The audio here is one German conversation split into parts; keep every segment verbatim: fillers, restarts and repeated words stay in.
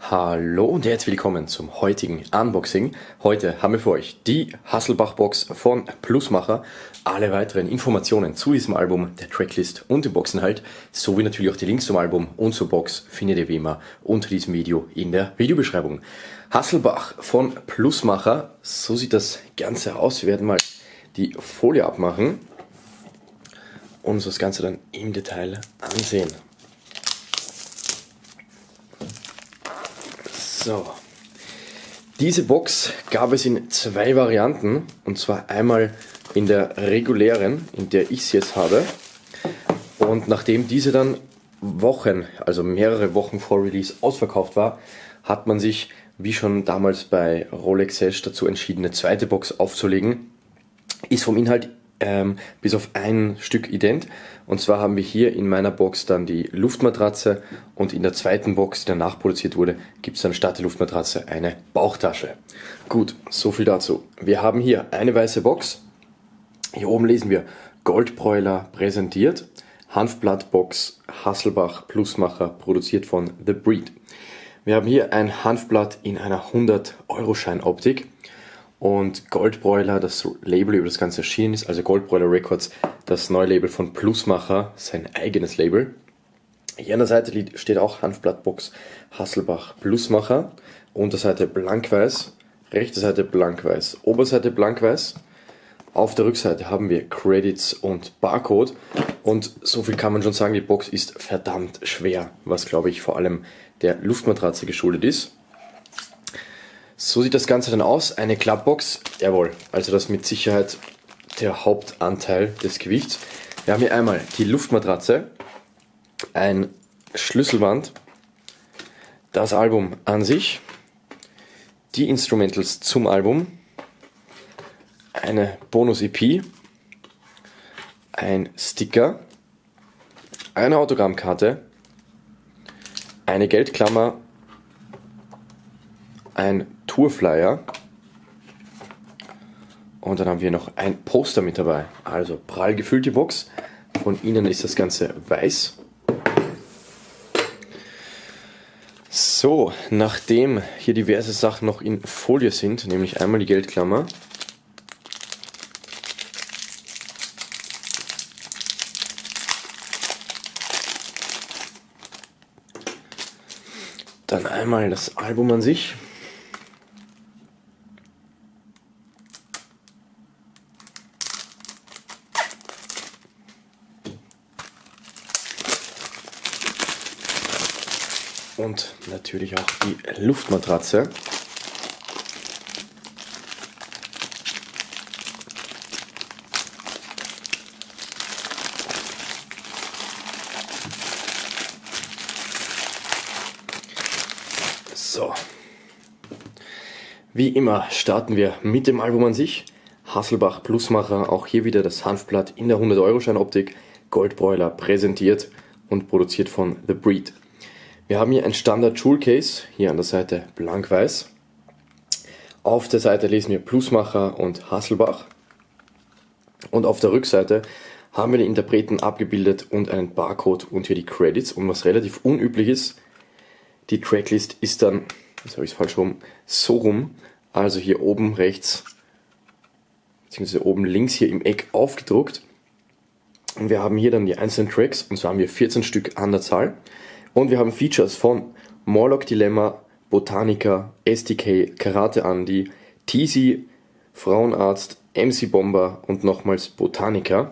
Hallo und herzlich willkommen zum heutigen Unboxing. Heute haben wir für euch die Hustlebach Box von Plusmacher. Alle weiteren Informationen zu diesem Album, der Tracklist und dem Boxinhalt, sowie natürlich auch die Links zum Album und zur Box findet ihr wie immer unter diesem Video in der Videobeschreibung. Hustlebach von Plusmacher, so sieht das Ganze aus. Wir werden mal die Folie abmachen und uns das Ganze dann im Detail ansehen. So, diese Box gab es in zwei Varianten, und zwar einmal in der regulären, in der ich sie jetzt habe, und nachdem diese dann Wochen, also mehrere Wochen vor Release ausverkauft war, hat man sich, wie schon damals bei Rolex Sesh, dazu entschieden, eine zweite Box aufzulegen. Ist vom Inhalt ähm, bis auf ein Stück ident, und zwar haben wir hier in meiner Box dann die Luftmatratze und in der zweiten Box, die danach produziert wurde, gibt es dann statt der Luftmatratze eine Bauchtasche. Gut, so viel dazu. Wir haben hier eine weiße Box. Hier oben lesen wir Goldbreuler präsentiert, Hanfblattbox Hustlebach Plusmacher, produziert von The Breed. Wir haben hier ein Hanfblatt in einer hundert-Euro-Schein-Optik und Goldbreuler, das Label, über das Ganze erschienen ist, also Goldbreuler Records, das neue Label von Plusmacher, sein eigenes Label. Hier an der Seite steht auch Hanfblattbox Hustlebach Plusmacher, Unterseite blankweiß, rechte Seite blankweiß, Oberseite blankweiß. Auf der Rückseite haben wir Credits und Barcode, und so viel kann man schon sagen, die Box ist verdammt schwer, was glaube ich vor allem der Luftmatratze geschuldet ist. So sieht das Ganze dann aus, eine Klappbox, jawohl, also das mit Sicherheit der Hauptanteil des Gewichts. Wir haben hier einmal die Luftmatratze, ein Schlüsselband, das Album an sich, die Instrumentals zum Album, eine Bonus-E P, ein Sticker, eine Autogrammkarte, eine Geldklammer, ein Tourflyer und dann haben wir noch ein Poster mit dabei. Also prall gefüllte Box, von innen ist das Ganze weiß. So, nachdem hier diverse Sachen noch in Folie sind, nämlich einmal die Geldklammer, dann einmal das Album an sich. Und natürlich auch die Luftmatratze. So, wie immer starten wir mit dem Album an sich. Hustlebach Plusmacher, auch hier wieder das Hanfblatt in der hundert-Euro-Schein-Optik, Goldbreuler präsentiert und produziert von The Breed. Wir haben hier ein Standard-Jewel-Case, hier an der Seite blank-weiß. Auf der Seite lesen wir Plusmacher und Hustlebach. Und auf der Rückseite haben wir die Interpreten abgebildet und einen Barcode und hier die Credits. Und was relativ unüblich ist, die Tracklist ist dann, jetzt habe ich es falsch rum, so rum, also hier oben rechts, beziehungsweise oben links hier im Eck aufgedruckt. Und wir haben hier dann die einzelnen Tracks, und so haben wir vierzehn Stück an der Zahl. Und wir haben Features von Morlockk Dilemma, Botanica, S D K, Karate Andi, Teesy, Frauenarzt, M C Bomber und nochmals Botanica.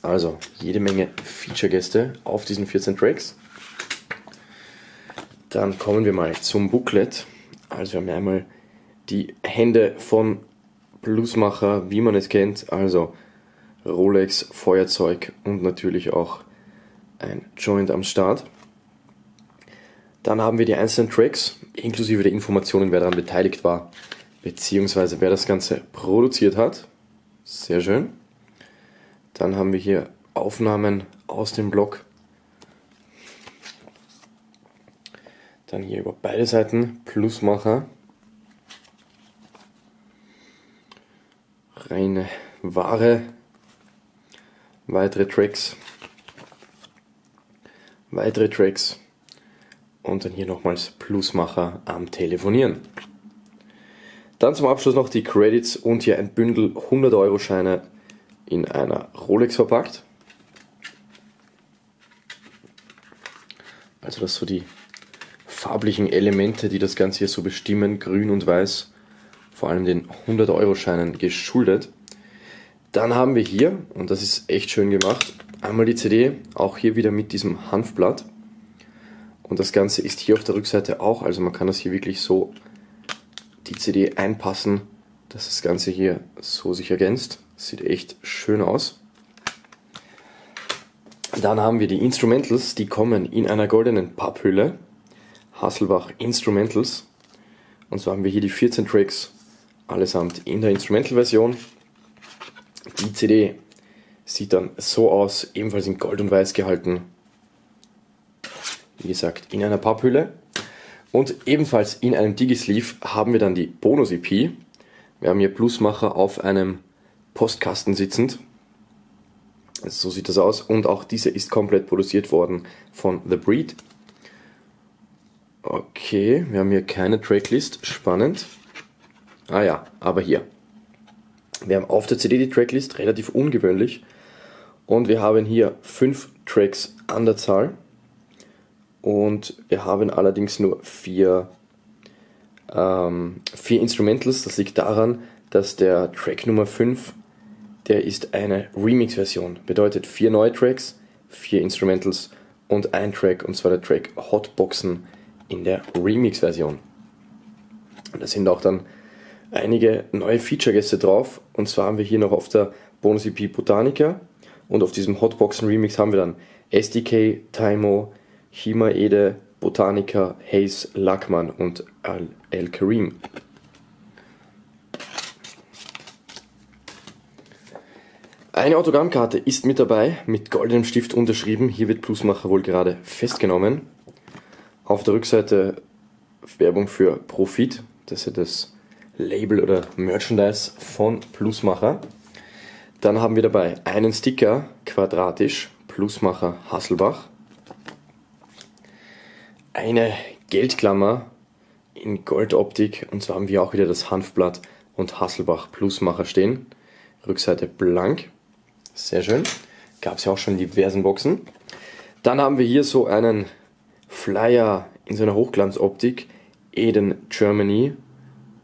Also jede Menge Feature-Gäste auf diesen vierzehn Tracks. Dann kommen wir mal zum Booklet. Also wir haben hier einmal die Hände von Plusmacher, wie man es kennt. Also Rolex, Feuerzeug und natürlich auch ein Joint am Start. Dann haben wir die einzelnen Tracks, inklusive der Informationen, wer daran beteiligt war, beziehungsweise wer das Ganze produziert hat. Sehr schön. Dann haben wir hier Aufnahmen aus dem Blog. Dann hier über beide Seiten Plusmacher. Reine Ware. Weitere Tracks. Weitere Tracks. und dann hier nochmals Plusmacher am Telefonieren. Dann zum Abschluss noch die Credits und hier ein Bündel hundert Euro Scheine in einer Rolex verpackt. Also das so die farblichen Elemente, die das Ganze hier so bestimmen, grün und weiß, vor allem den hundert Euro Scheinen geschuldet. Dann haben wir hier, und das ist echt schön gemacht, einmal die C D, auch hier wieder mit diesem Hanfblatt. Und das Ganze ist hier auf der Rückseite auch, also man kann das hier wirklich so, die C D einpassen, dass das Ganze hier so sich ergänzt. Sieht echt schön aus. Dann haben wir die Instrumentals, die kommen in einer goldenen Papphülle. Hustlebach Instrumentals. Und so haben wir hier die vierzehn Tracks, allesamt in der Instrumental-Version. Die C D sieht dann so aus, ebenfalls in Gold und Weiß gehalten. Wie gesagt, in einer Papphülle. Und ebenfalls in einem Digisleeve haben wir dann die Bonus-E P. Wir haben hier Plusmacher auf einem Postkasten sitzend. So sieht das aus. Und auch diese ist komplett produziert worden von The Breed. Okay, wir haben hier keine Tracklist. Spannend. Ah ja, aber hier. Wir haben auf der C D die Tracklist, relativ ungewöhnlich. Und wir haben hier fünf Tracks an der Zahl. Und wir haben allerdings nur vier, ähm, vier Instrumentals. Das liegt daran, dass der Track Nummer fünf, der ist eine Remix-Version. Bedeutet vier neue Tracks, vier Instrumentals und ein Track, und zwar der Track Hotboxen in der Remix-Version. Und da sind auch dann einige neue Feature-Gäste drauf, und zwar haben wir hier noch auf der Bonus-E P Botanica und auf diesem Hotboxen-Remix haben wir dann S D K, TaiMo, Chima Ede, Botanikker, Haze Lakmann und Al, Al Kareem. Eine Autogrammkarte ist mit dabei, mit goldenem Stift unterschrieben. Hier wird Plusmacher wohl gerade festgenommen. Auf der Rückseite Werbung für Profit, das ist das Label oder Merchandise von Plusmacher. Dann haben wir dabei einen Sticker, quadratisch, Plusmacher Hustlebach. Eine Geldklammer in Goldoptik, und zwar haben wir auch wieder das Hanfblatt und Hustlebach Plusmacher stehen. Rückseite blank, sehr schön. Gab es ja auch schon in diversen Boxen. Dann haben wir hier so einen Flyer in so einer Hochglanzoptik, Eden Germany,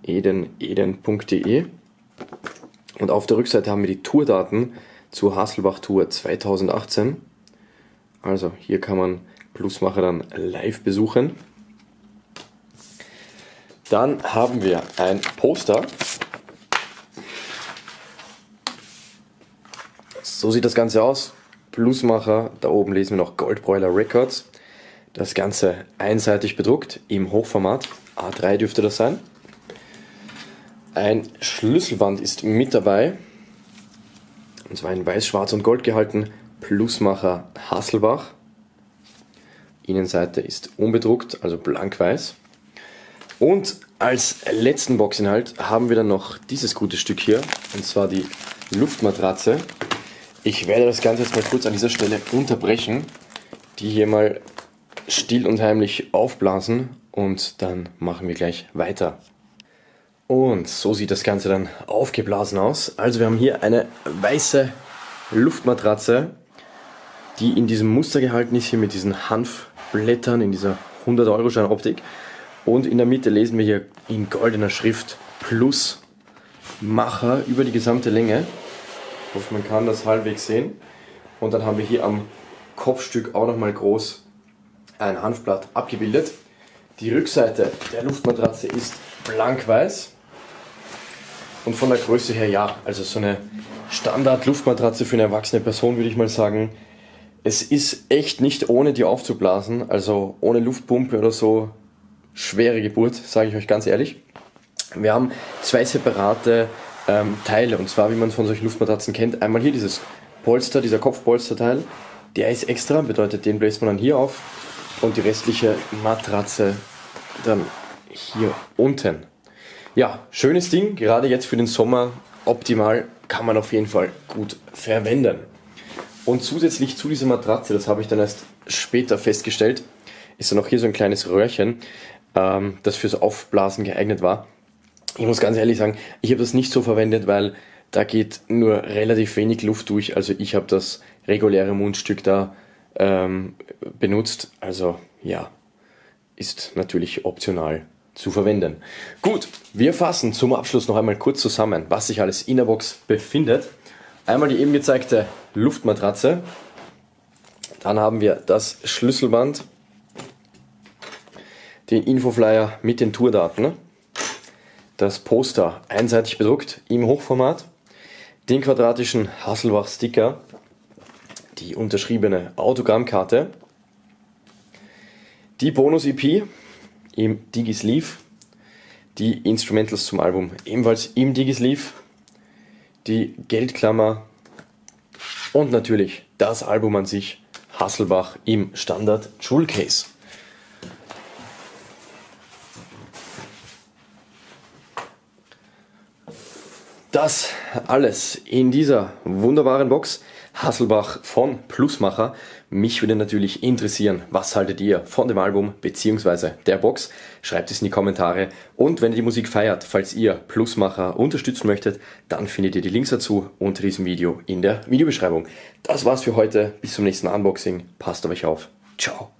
eden punkt eden punkt de, und auf der Rückseite haben wir die Tourdaten zur Hustlebach Tour zweitausendachtzehn. Also hier kann man Plusmacher dann live besuchen. Dann haben wir ein Poster. So sieht das Ganze aus. Plusmacher, da oben lesen wir noch Goldbreuler Records. Das Ganze einseitig bedruckt im Hochformat. A drei dürfte das sein. Ein Schlüsselband ist mit dabei. Und zwar in Weiß, Schwarz und Gold gehalten. Plusmacher Hustlebach. Innenseite ist unbedruckt, also blank-weiß. Und als letzten Boxinhalt haben wir dann noch dieses gute Stück hier, und zwar die Luftmatratze. Ich werde das Ganze jetzt mal kurz an dieser Stelle unterbrechen, die hier mal still und heimlich aufblasen, und dann machen wir gleich weiter. Und so sieht das Ganze dann aufgeblasen aus. Also wir haben hier eine weiße Luftmatratze, die in diesem Muster gehalten ist, hier mit diesen Hanfblättern in dieser hundert Euro Schein-Optik. Und in der Mitte lesen wir hier in goldener Schrift Plusmacher über die gesamte Länge. Ich hoffe, man kann das halbwegs sehen. Und dann haben wir hier am Kopfstück auch nochmal groß ein Hanfblatt abgebildet. Die Rückseite der Luftmatratze ist blank-weiß. Und von der Größe her, ja, also so eine Standard-Luftmatratze für eine erwachsene Person, würde ich mal sagen. Es ist echt nicht ohne, die aufzublasen, also ohne Luftpumpe oder so, schwere Geburt, sage ich euch ganz ehrlich. Wir haben zwei separate ähm, Teile, und zwar wie man es von solchen Luftmatratzen kennt. Einmal hier dieses Polster, dieser Kopfpolsterteil, der ist extra, bedeutet den bläst man dann hier auf, und die restliche Matratze dann hier unten. Ja, schönes Ding, gerade jetzt für den Sommer optimal, kann man auf jeden Fall gut verwenden. Und zusätzlich zu dieser Matratze, das habe ich dann erst später festgestellt, ist dann auch hier so ein kleines Röhrchen, ähm, das fürs Aufblasen geeignet war. Ich muss ganz ehrlich sagen, ich habe das nicht so verwendet, weil da geht nur relativ wenig Luft durch. Also ich habe das reguläre Mundstück da ähm, benutzt. Also ja, ist natürlich optional zu verwenden. Gut, wir fassen zum Abschluss noch einmal kurz zusammen, was sich alles in der Box befindet. Einmal die eben gezeigte Luftmatratze. Dann haben wir das Schlüsselband, den Infoflyer mit den Tourdaten, das Poster einseitig bedruckt im Hochformat, den quadratischen Hustlebach-Sticker, die unterschriebene Autogrammkarte, die Bonus-E P im Digisleeve, die Instrumentals zum Album ebenfalls im Digisleeve, die Geldklammer und natürlich das Album an sich, Hustlebach im Standard Jewel Case. Das alles in dieser wunderbaren Box Hustlebach von Plusmacher. Mich würde natürlich interessieren, was haltet ihr von dem Album bzw. der Box? Schreibt es in die Kommentare. Und wenn ihr die Musik feiert, falls ihr Plusmacher unterstützen möchtet, dann findet ihr die Links dazu unter diesem Video in der Videobeschreibung. Das war's für heute. Bis zum nächsten Unboxing. Passt auf euch auf. Ciao.